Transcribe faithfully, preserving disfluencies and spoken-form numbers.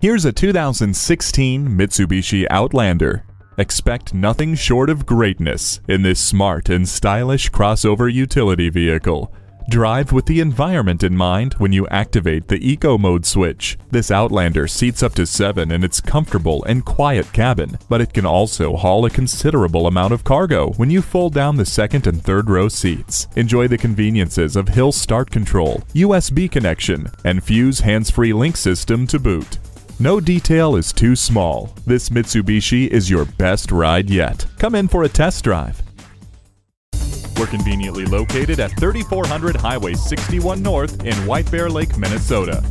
Here's a two thousand sixteen Mitsubishi Outlander. Expect nothing short of greatness in this smart and stylish crossover utility vehicle. Drive with the environment in mind when you activate the Eco Mode switch. This Outlander seats up to seven in its comfortable and quiet cabin, but it can also haul a considerable amount of cargo when you fold down the second and third row seats. Enjoy the conveniences of Hill Start Control, U S B connection, and Fuse Hands-Free Link System to boot. No detail is too small. This Mitsubishi is your best ride yet. Come in for a test drive. We're conveniently located at thirty-four hundred Highway sixty-one North in White-Bear-Lake, Minnesota.